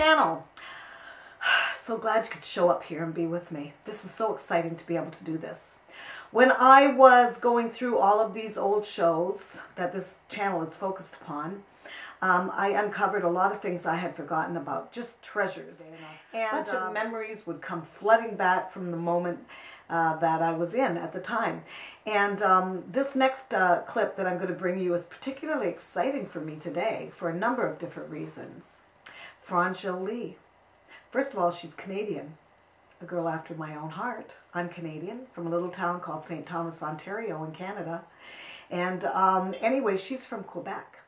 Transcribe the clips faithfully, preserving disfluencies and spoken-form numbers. channel. So glad you could show up here and be with me. This is so exciting to be able to do this. When I was going through all of these old shows that this channel is focused upon, um, I uncovered a lot of things I had forgotten about, just treasures. And a bunch um, of memories would come flooding back from the moment uh, that I was in at the time. And um, this next uh, clip that I'm going to bring you is particularly exciting for me today for a number of different reasons. France Joli. First of all, she's Canadian, a girl after my own heart. I'm Canadian, from a little town called Saint Thomas, Ontario in Canada. And um, anyway, she's from Quebec.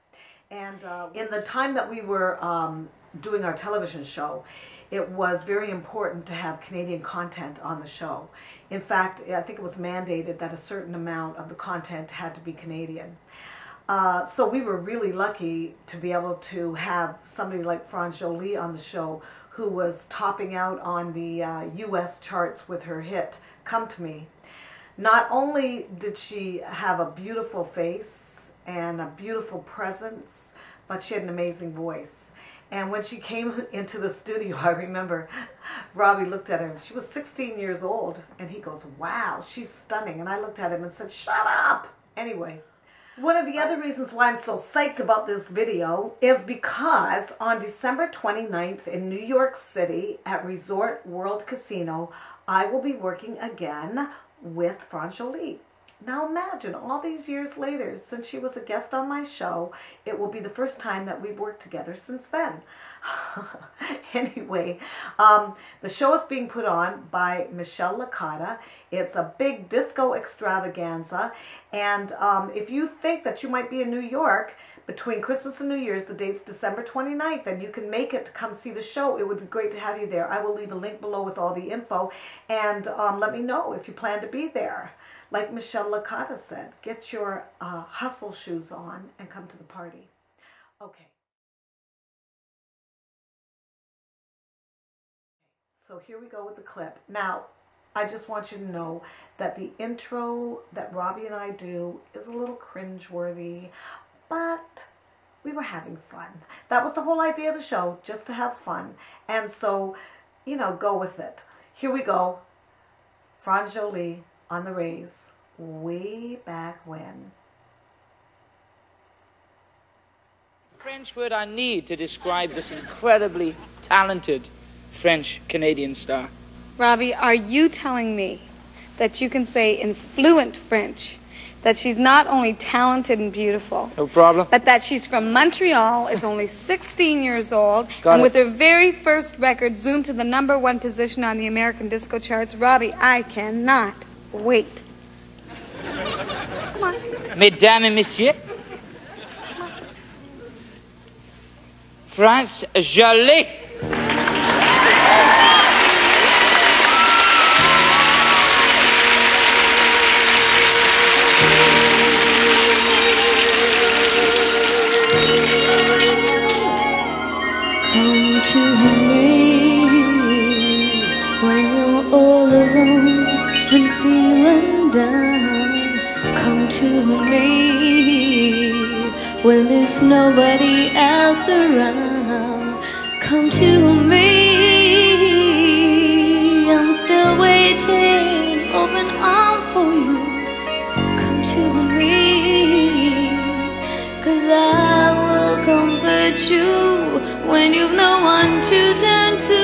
And uh, in the time that we were um, doing our television show, it was very important to have Canadian content on the show. In fact, I think it was mandated that a certain amount of the content had to be Canadian. Uh, so we were really lucky to be able to have somebody like France Joli on the show, who was topping out on the uh, U S charts with her hit, Come To Me. Not only did she have a beautiful face and a beautiful presence, but she had an amazing voice. And when she came into the studio, I remember Robbie looked at her, and she was sixteen years old, and he goes, wow, she's stunning. And I looked at him and said, shut up. Anyway. One of the other reasons why I'm so psyched about this video is because on December twenty-ninth in New York City at Resort World Casino, I will be working again with France Joli. Now imagine, all these years later, since she was a guest on my show, it will be the first time that we've worked together since then. Anyway, um, the show is being put on by Michelle Licata. It's a big disco extravaganza, and um, if you think that you might be in New York between Christmas and New Year's, the date's December twenty-ninth, and you can make it to come see the show. It would be great to have you there. I will leave a link below with all the info, and um, let me know if you plan to be there. Like Michelle Licata said, get your uh, hustle shoes on and come to the party. Okay. So here we go with the clip. Now, I just want you to know that the intro that Robbie and I do is a little cringeworthy, but we were having fun. That was the whole idea of the show, just to have fun. And so, you know, go with it. Here we go. France Joli on the Raes, way back when. French word I need to describe this incredibly talented French-Canadian star. Robbie, are you telling me that you can say in fluent French that she's not only talented and beautiful, no problem, but that she's from Montreal, is only sixteen years old, Got and it. with her very first record zoomed to the number one position on the American disco charts? Robbie, I cannot wait. Come on. Mesdames et messieurs, France Joli. Come to me when you're all alone and feeling down. Come to me when there's nobody else around. Come to me, I'm still waiting, open arm for you. Come to me, 'cause I will comfort you when you've no one to turn to.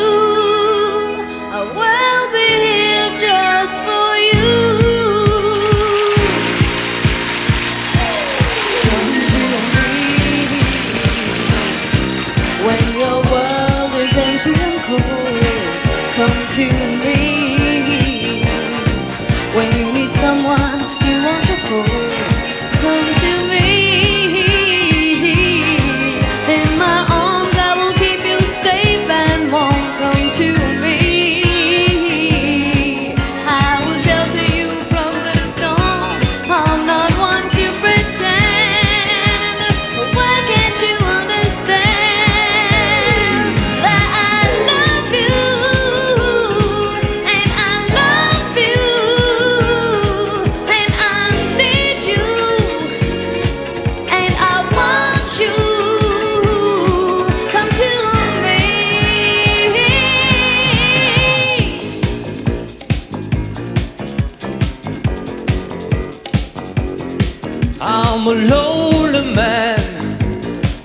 I will be here just for you. Come to me when you need someone you want to hold. Come to me, in my arms I will keep you safe and warm. Come to I'm a lonely man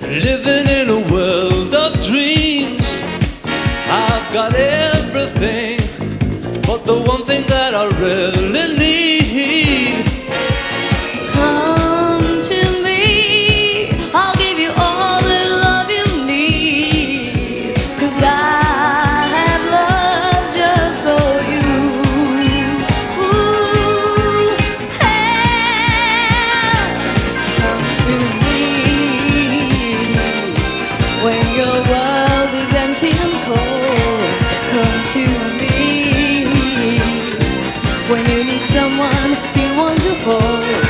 living in a world of dreams. I've got everything, but the one thing that I really need. Come to me, I'll give you all the love you need, 'cause I have love just for you. Ooh, hey, come to me when your world is empty and cold. Come to me when you need someone you want to hold.